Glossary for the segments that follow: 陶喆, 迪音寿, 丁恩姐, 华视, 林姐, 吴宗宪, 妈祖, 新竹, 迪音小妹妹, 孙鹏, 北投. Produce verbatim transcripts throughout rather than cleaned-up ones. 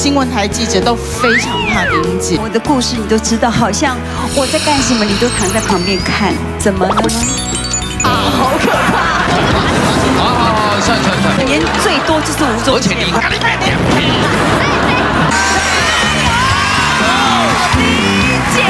新闻台记者都非常怕林姐。我的故事你都知道，好像我在干什么，你都躺在旁边看，怎么了呢？啊，好可怕！好好好，算算算。年最多就是吴宗宪。而且你看你看脸皮。林姐。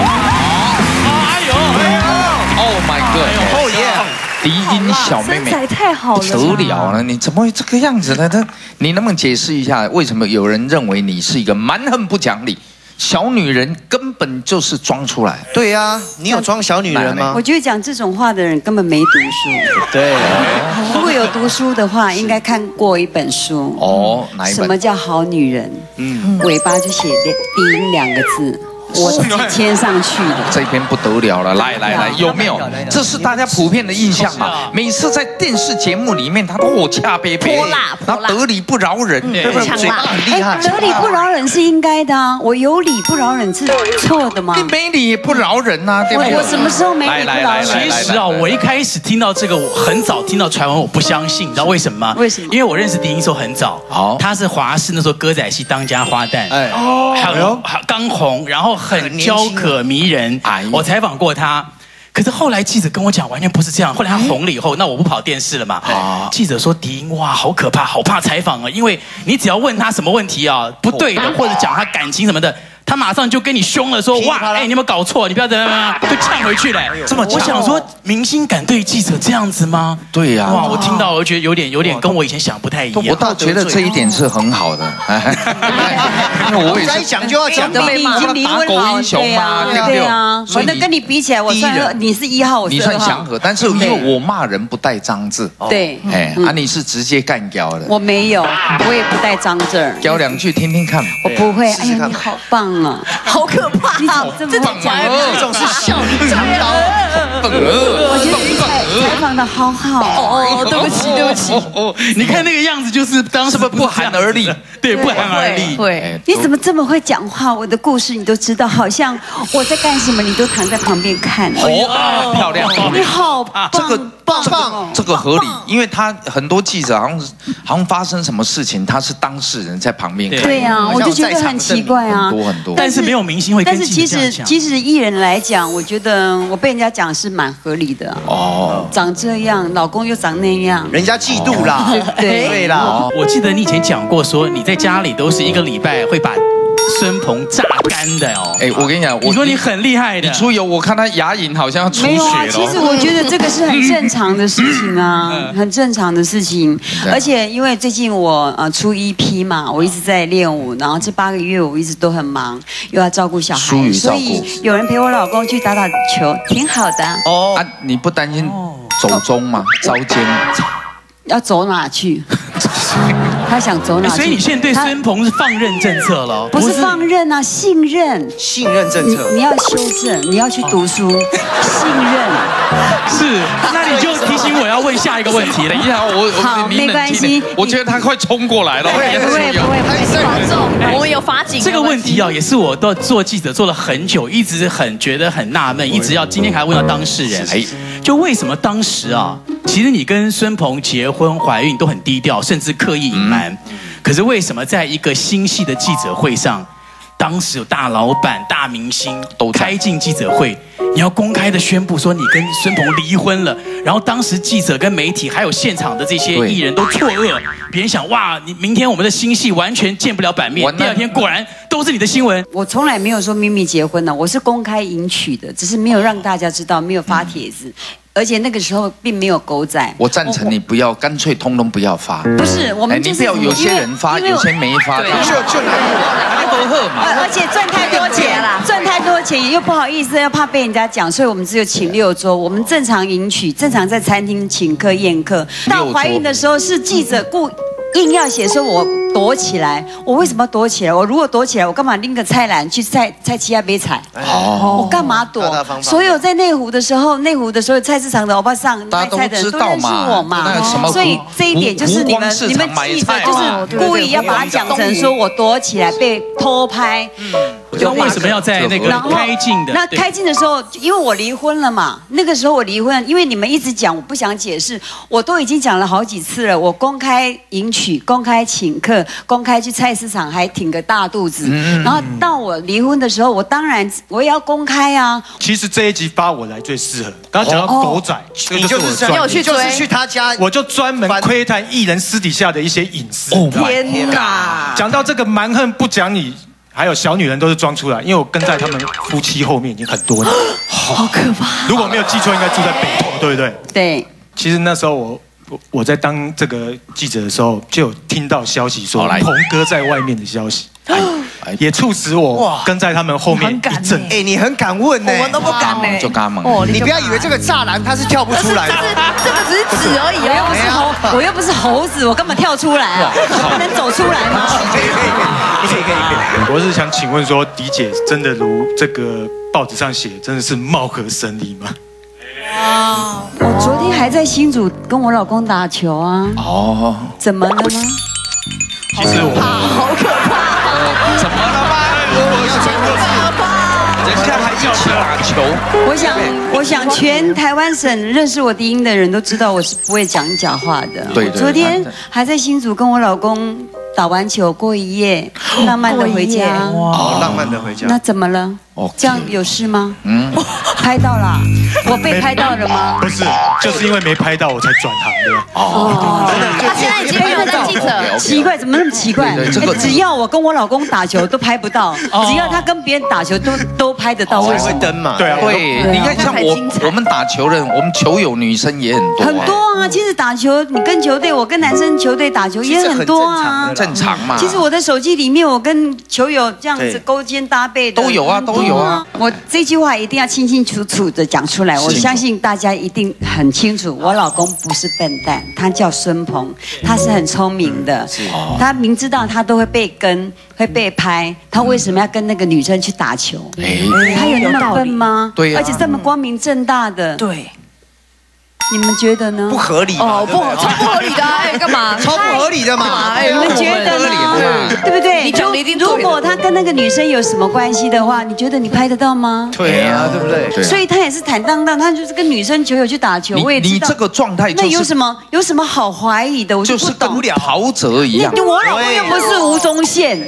啊，哎呦哎呦 ！Oh my god！ Oh yeah！ 迪音小妹妹，身材太好了，不得了了！你怎么会这个样子呢？他，你能不能解释一下，为什么有人认为你是一个蛮横不讲理小女人？根本就是装出来。对呀，你有装小女人吗？我觉得讲这种话的人根本没读书。对，如果有读书的话，应该看过一本书。哦，哪一本？什么叫好女人？嗯，尾巴就写“音”两个字。 我自己签上去的，这篇不得了了！来来来，有没有？这是大家普遍的印象嘛？每次在电视节目里面，他都恰贝贝，然后得理不饶人，对不对？很厉害。得理不饶人是应该的啊，我有理不饶人是错的吗？你没理不饶人呐，对不对？我什么时候没理不饶人？其实啊，我一开始听到这个，我很早听到传闻，我不相信，你知道为什么吗？为什么？因为我认识迪音寿很早，哦，他是华视那时候歌仔戏当家花旦，哎，哦，刚红，然后。 很娇可迷人，我采访过他，可是后来记者跟我讲，完全不是这样。后来他红了以后，那我不跑电视了嘛？记者说迪音哇，好可怕，好怕采访啊，因为你只要问他什么问题啊，不对的，或者讲他感情什么的，他马上就跟你凶了，说哇，哎，你有没有搞错？你不要这样，就呛回去嘞。这么，我想说，明星敢对记者这样子吗？对呀，哇，我听到我觉得有点有点跟我以前想不太一样。我倒觉得这一点是很好的。 我该讲就要讲，你已经离婚了，对啊，反正跟你比起来，我算你是一号，你算祥和，但是因为我骂人不带脏字，对，哎，啊你是直接干掉的，我没有，我也不带脏字儿，教两句听听看，我不会，哎呀你好棒啊，好可怕，这种讲这种是笑里藏刀，我觉得你采访的好好，哦对不起对不起，哦你看那个样子就是当时不寒而栗，对不寒而栗，对。 你怎么这么会讲话？我的故事你都知道，好像我在干什么，你都躺在旁边看。哦，漂亮！你好棒，这个棒，这个合理，因为他很多记者好像好像发生什么事情，他是当事人在旁边看。对啊，我就觉得很奇怪啊，很多很多。但是没有明星会跟记者这样讲。但是其实其实艺人来讲，我觉得我被人家讲是蛮合理的。哦，长这样，老公又长那样，人家嫉妒啦，对对啦。我记得你以前讲过，说你在家里都是一个礼拜会。 把孙鹏榨干的哦！哎，我跟你讲，我说你很厉害的。你出油，我看他牙龈好像要出血了。其实我觉得这个是很正常的事情啊，很正常的事情。而且因为最近我呃出E P嘛，我一直在练舞，然后这八个月我一直都很忙，又要照顾小孩，所以有人陪我老公去打打球，挺好的。哦，啊，你不担心走中吗？遭奸？要走哪去？ 他想走哪？所以你现在对孙鹏是放任政策了？不是放任啊，信任。信任政策，你要修正，你要去读书。信任。是，那你就提醒我要问下一个问题了。一号，我好，没关系。我觉得他快冲过来了。不会不会不会，我们有法警。这个问题啊，也是我都做记者做了很久，一直很觉得很纳闷，一直要今天还问到当事人。哎，就为什么当时啊？ 其实你跟孙鹏结婚、怀孕都很低调，甚至刻意隐瞒。可是为什么在一个新戏的记者会上，当时有大老板、大明星都开进记者会，你要公开的宣布说你跟孙鹏离婚了？然后当时记者跟媒体还有现场的这些艺人都错愕，别人想哇，你明天我们的新戏完全见不了版面。第二天果然都是你的新闻。我从来没有说秘密结婚呢，我是公开迎娶的，只是没有让大家知道，没有发帖子。 而且那个时候并没有狗仔，我赞成你不要，干脆通通不要发。不是，我们就是有些人发，有些没发，就就拿拿多喝嘛。而且赚太多钱了，赚太多钱又不好意思，又怕被人家讲，所以我们只有请六桌。我们正常迎娶，正常在餐厅请客宴客。到怀孕的时候是记者故硬要写说我躲起来，我为什么躲起来？我如果躲起来，我干嘛拎个菜篮去菜菜其他杯菜？哦，我干嘛躲？所有在内湖的时候，内湖的所有菜市场的欧巴桑卖菜的人都认识我嘛，所以这一点就是你们你们记者就是故意要把它讲成说我躲起来被偷拍。就为什么要在那个开镜的？那开镜的时候，因为我离婚了嘛，那个时候我离婚，因为你们一直讲，我不想解释，我都已经讲了好几次了。我公开迎娶，公开请客，公开去菜市场还挺个大肚子。嗯、然后到我离婚的时候，我当然我也要公开啊。其实这一集发我来最适合。刚刚讲到狗仔，你就是没有去追，就是去他家，我就专门窥探艺人私底下的一些隐私。天哪！讲到这个蛮横不讲理。 还有小女人都是装出来，因为我跟在他们夫妻后面已经很多年，好可怕。如果没有记错，应该住在北投，对不对？对。其实那时候我我我在当这个记者的时候，就有听到消息说鹏哥在外面的消息，也促使我跟在他们后面一阵。哎，你很敢问呢，我们都不敢呢。就嘎嘛。哦，你不要以为这个栅栏它是跳不出来的，这个只是纸而已，我又不是猴，我又不是猴子，我干嘛跳出来啊？我能走出来吗？ 可以可以可以，我是想请问说，迪姐真的如这个报纸上写，真的是貌合神离吗？哦，我昨天还在新竹跟我老公打球啊。哦，怎么了吗？其实我好可怕，怎么了吗？我要全国是，人家还要打球。我想，我想全台湾省认识我低音的人都知道，我是不会讲假话的。对对。昨天还在新竹跟我老公。 打完球过一夜，浪漫的回家。哇，浪漫的回家。那怎么了？哦，这样有事吗？嗯，拍到了，我被拍到了吗？不是，就是因为没拍到我才转行的。哦，真的，他现在已经没有当记者。奇怪，怎么那么奇怪？只要我跟我老公打球都拍不到，只要他跟别人打球都都拍得到。为什么？会登嘛？对啊，对。你看像我，我们打球的，我们球友女生也很多。很多啊，其实打球，你跟球队，我跟男生球队打球也很多啊。 正常嘛。其实我的手机里面，我跟球友这样子勾肩搭背的都有啊，都有啊。我这句话一定要清清楚楚的讲出来，我相信大家一定很清楚。我老公不是笨蛋，他叫孙鹏，他是很聪明的。他明知道他都会被跟，会被拍，他为什么要跟那个女生去打球？他有那么笨吗？对，而且这么光明正大的。对。 你们觉得呢？不合理哦，不超不合理的，哎，干嘛？超不合理的嘛，哎，你们觉得呢？对不对？你讲的一定对。如果他跟那个女生有什么关系的话，你觉得你拍得到吗？对啊，对不对？所以他也是坦荡荡，他就是跟女生球友去打球，我也知道。你这个状态就是那有什么有什么好怀疑的？我就是跟陶喆一样。我老公又不是吴宗宪。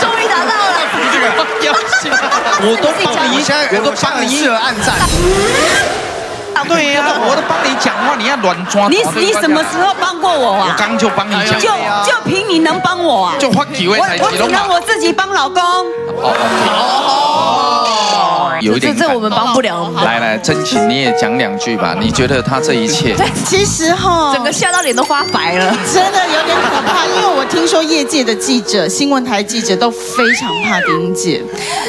终于达到了！这个我都帮你，我都帮你按赞。对呀，我都帮你讲话，你要软抓。你你什么时候帮过我啊？我刚就帮你讲。就就凭你能帮我啊？就换几位才行。我只能我自己帮老公。哦。 有一点，这这我们帮不了。来来，真情你也讲两句吧。你觉得他这一切？对，其实哈，整个笑到脸都花白了，真的有点可怕。因为我听说业界的记者、新闻台记者都非常怕丁恩姐，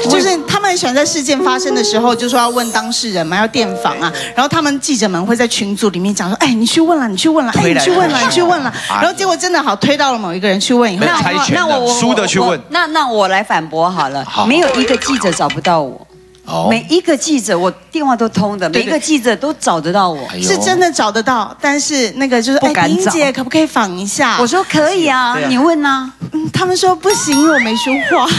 就是他们喜欢在事件发生的时候就说要问当事人嘛，要电访啊。然后他们记者们会在群组里面讲说，哎，你去问了，你去问了，哎，你去问了，你去问了。然后结果真的好推到了某一个人去问以后，那那我输的去问，那那我来反驳好了，没有一个记者找不到我。 每一个记者，我电话都通的，每一个记者都找得到我，是真的找得到。但是那个就是，哎，丁姐可不可以访一下？我说可以啊，你问啊。嗯，他们说不行，我没说话。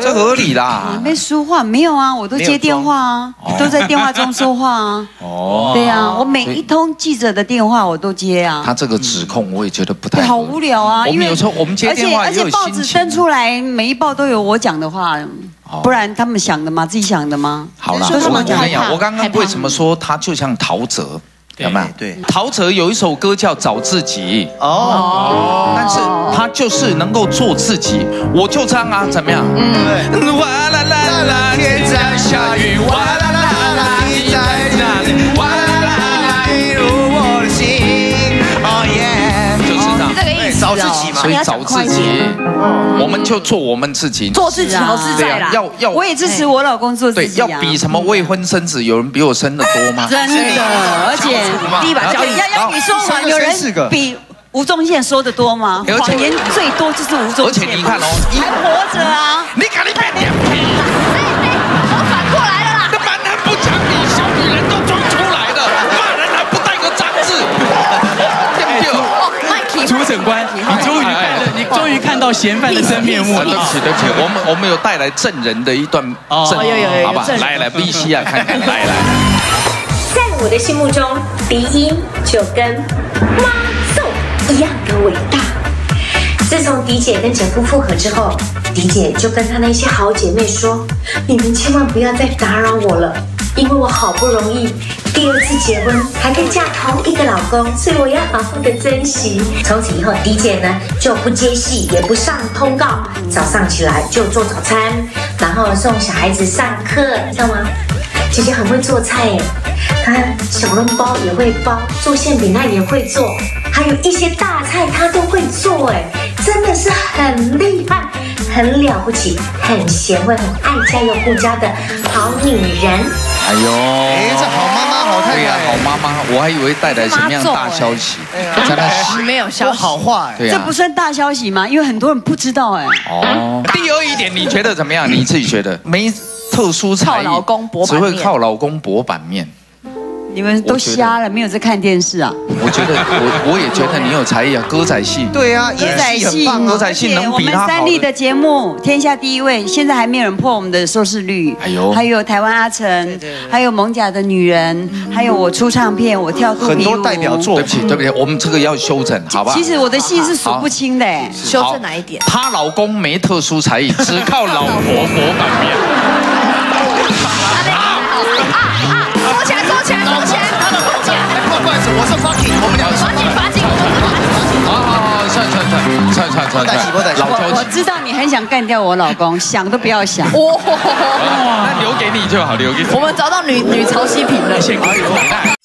这合理啦。没说话，没有啊，我都接电话啊，都在电话中说话啊。哦。对啊，我每一通记者的电话我都接啊。他这个指控我也觉得不太好无聊啊，因为有时候我们接电话，而且报纸登出来，每一报都有我讲的话。 不然他们想的吗？自己想的吗？好啦，我跟你讲，我刚刚为什么说他就像陶喆，有没有？对，陶喆有一首歌叫《找自己》哦，但是他就是能够做自己，我就唱啊，怎么样？嗯，哇啦啦啦，天在下雨，哇啦啦啦，你在哪里？哇啦啦啦，你入我的心，哦耶，就是这样，这个意思，找自己嘛，所以找自己。 我们就做我们自己，做自己好自在啦。要要，我也支持我老公做自己。要比什么未婚生子，有人比我生的多吗？真的，而且第一把交椅，要要你说完，有人比。吴宗宪说的多吗？谎言最多就是吴宗宪。而且你看哦，还活着啊！你看你变脸皮，我反过来了啦！那蛮男不讲理，小女人都装出来的，骂人还不带个脏字，对不对？主审官，你终于看了，你终于看到嫌犯的真面目了。对不起，对不起，我们我们有带来证人的一段证据，好吧？来来，必须要看看，来来。 我的心目中，鼻音就跟妈祖一样的伟大。自从迪姐跟整夫复合之后，迪姐就跟她那些好姐妹说：“你们千万不要再打扰我了，因为我好不容易第二次结婚，还跟嫁同一个老公，所以我要好好的珍惜。”从此以后，迪姐呢就不接戏，也不上通告，早上起来就做早餐，然后送小孩子上课，你知道吗？ 姐姐很会做菜耶，她小笼包也会包，做馅饼她也会做，还有一些大菜她都会做哎，真的是很厉害，很了不起，很贤惠，很爱家又顾家的好女人。哎呦，哎，这好妈妈好太太，好妈妈，我还以为带来什么样大消息，真的是没有消息，好话哎，这不算大消息吗？因为很多人不知道哎。哦，第二一点你觉得怎么样？你自己觉得没？ 特殊才艺，只会靠老公博版面。你们都瞎了，没有在看电视啊？我觉得，我我也觉得你有才艺啊，歌仔戏。对啊，歌仔戏，歌仔戏能比他好。我们三立的节目天下第一位，现在还没有人破我们的收视率。哎呦，还有台湾阿成，还有蒙甲的女人，还有我出唱片，我跳肚皮舞。很多代表作。对不起，对不起，我们这个要修正，好吧？其实我的戏是数不清的，修正哪一点？她老公没特殊才艺，只靠老婆博版面。 我是 fucking， 我们两个是 fucking， fucking， fucking。好好好，算算算算算算算。我我知道你很想干掉我老公，想都不要想。哇，那留给你就好，留给你。我们找到女女曹希平了，先给我。